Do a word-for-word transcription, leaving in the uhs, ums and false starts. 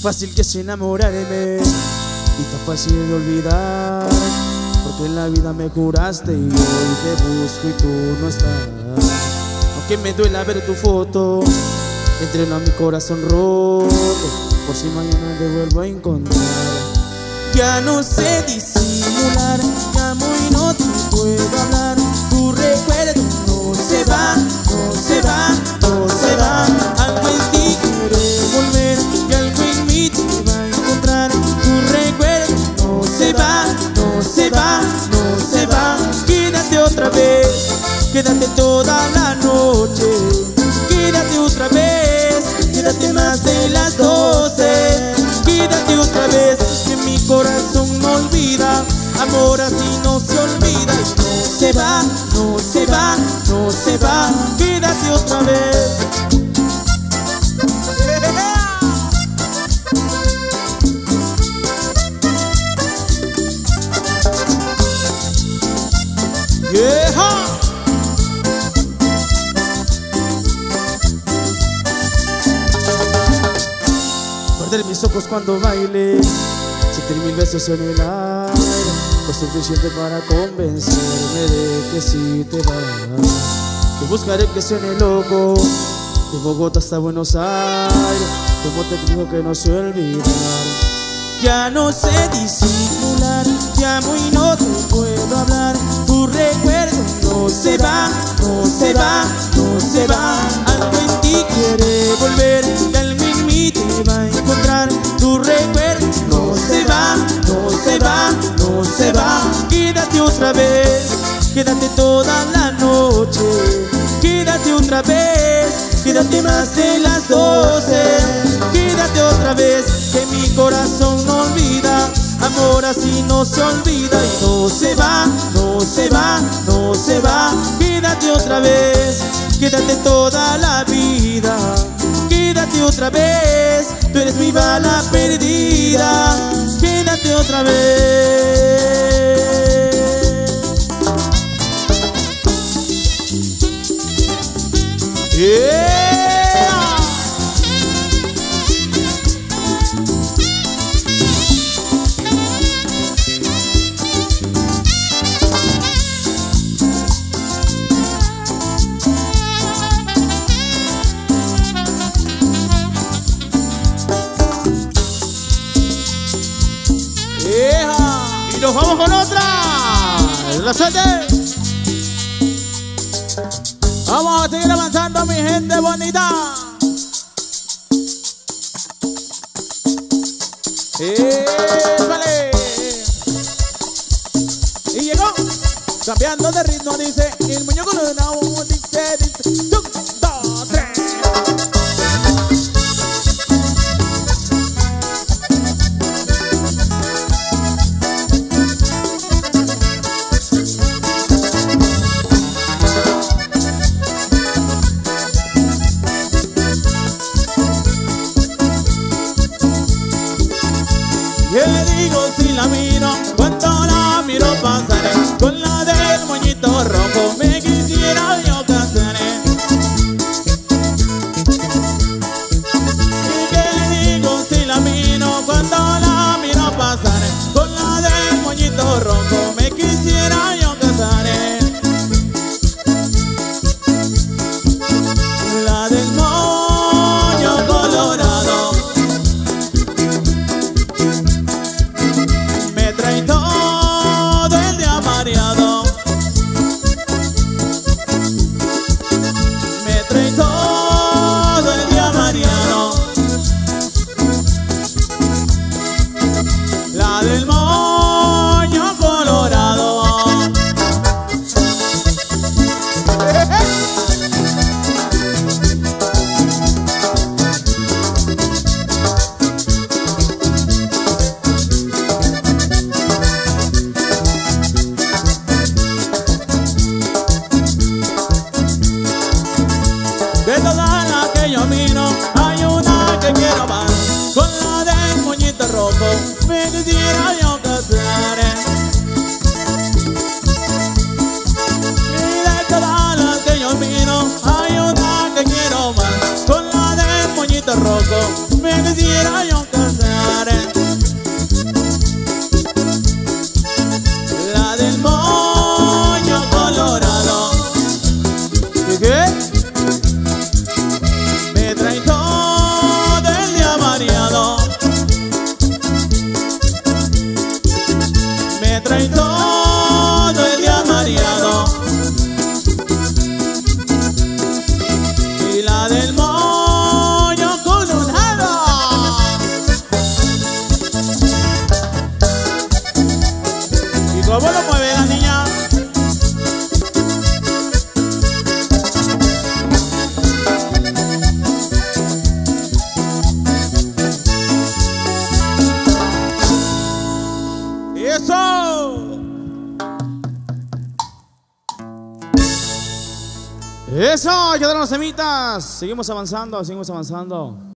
fácil que es enamorarme y tan fácil de olvidar, porque en la vida me juraste y hoy te busco y tú no estás. Aunque me duela ver tu foto, entreno a mi corazón roto por si mañana te vuelvo a encontrar. Ya no sé disimular, te amo y no te puedo hablar. Tu recuerdo no se va, no se va, no se va. Algo en ti quiere volver y algo en mí te va a encontrar. Tu recuerdo no se va, no se va, no se va. Quédate otra vez, quédate toda la noche. Quédate otra vez, quédate más de las doce. Quédate otra vez, que mi corazón no olvida. Amor así no se olvida. No se va, no se va, no se va. Quédate otra vez. Yeah. Perder mis ojos cuando baile, sentir mil besos en el aire, fue suficiente para convencerme de que sí te vas. Te buscaré que suene loco, de Bogotá hasta Buenos Aires, como te digo que no sé olvidar. Ya no sé disimular, te amo y no te puedo hablar. Tu recuerdo no se va, no se va, no se va. Algo en ti quiere volver, te va a encontrar. Tu recuerdo no se va, no se va, no se va. Quédate otra vez, quédate toda la noche. Quédate otra vez, quédate más de las doce. Quédate otra vez, que mi corazón no olvida. Amor así no se olvida. Y no se va, no se va, no se va. Quédate otra vez, quédate toda la vida. Quédate otra vez, tú eres mi bala perdida. Quédate otra vez. Yeah. Nos vamos con otra. La suerte. Vamos a seguir avanzando, mi gente bonita. Épale. Y llegó cambiando de ritmo, dice el muñeco de una voz, dice, dice un, dos, tres. Puerto Rico me quisiera yo casar. La del moño colorado ¿qué? Me trae todo el día variado, me trae todo el día variado. Y la del moño ¿cómo lo mueve la niña? ¡Y eso! ¡Eso! ¡Ya dieron las semitas! Seguimos avanzando, seguimos avanzando.